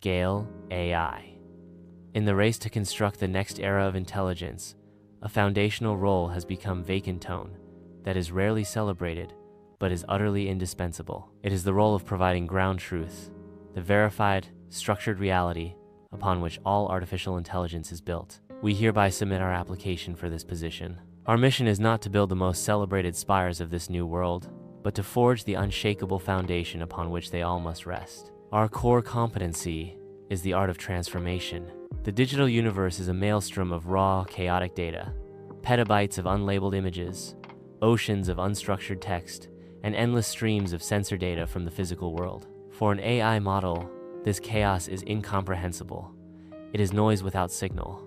Scale AI. In the race to construct the next era of intelligence, a foundational role has become vacant tone that is rarely celebrated, but is utterly indispensable. It is the role of providing ground truth, the verified, structured reality upon which all artificial intelligence is built. We hereby submit our application for this position. Our mission is not to build the most celebrated spires of this new world, but to forge the unshakable foundation upon which they all must rest. Our core competency is the art of transformation. The digital universe is a maelstrom of raw, chaotic data, petabytes of unlabeled images, oceans of unstructured text, and endless streams of sensor data from the physical world. For an AI model, this chaos is incomprehensible. It is noise without signal.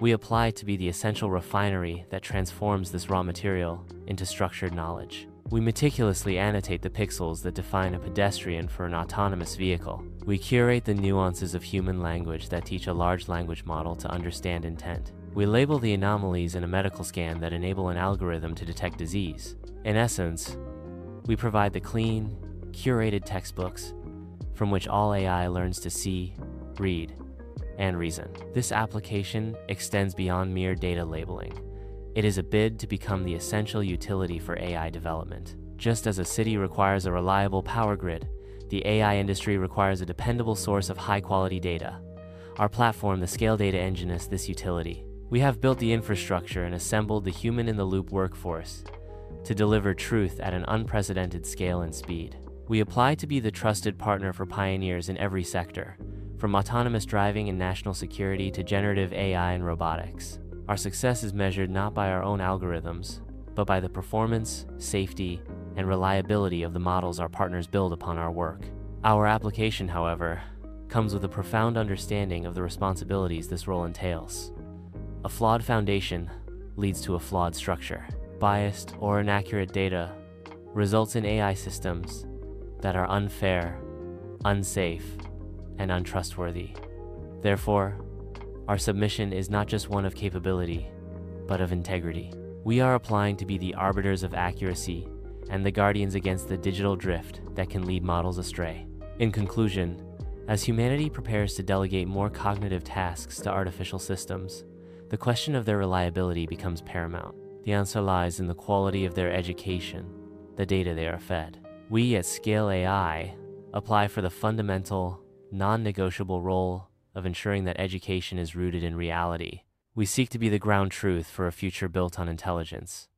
We apply to be the essential refinery that transforms this raw material into structured knowledge. We meticulously annotate the pixels that define a pedestrian for an autonomous vehicle. We curate the nuances of human language that teach a large language model to understand intent. We label the anomalies in a medical scan that enable an algorithm to detect disease. In essence, we provide the clean, curated textbooks from which all AI learns to see, read, and reason. This application extends beyond mere data labeling. It is a bid to become the essential utility for AI development. Just as a city requires a reliable power grid, the AI industry requires a dependable source of high-quality data. Our platform, the Scale Data Engine, is this utility. We have built the infrastructure and assembled the human-in-the-loop workforce to deliver truth at an unprecedented scale and speed. We apply to be the trusted partner for pioneers in every sector, from autonomous driving and national security to generative AI and robotics. Our success is measured not by our own algorithms, but by the performance, safety, and reliability of the models our partners build upon our work. Our application, however, comes with a profound understanding of the responsibilities this role entails. A flawed foundation leads to a flawed structure. Biased or inaccurate data results in AI systems that are unfair, unsafe, and untrustworthy. Therefore, our submission is not just one of capability, but of integrity. We are applying to be the arbiters of accuracy and the guardians against the digital drift that can lead models astray. In conclusion, as humanity prepares to delegate more cognitive tasks to artificial systems, the question of their reliability becomes paramount. The answer lies in the quality of their education, the data they are fed. We at Scale AI apply for the fundamental, non-negotiable role of ensuring that education is rooted in reality. We seek to be the ground truth for a future built on intelligence.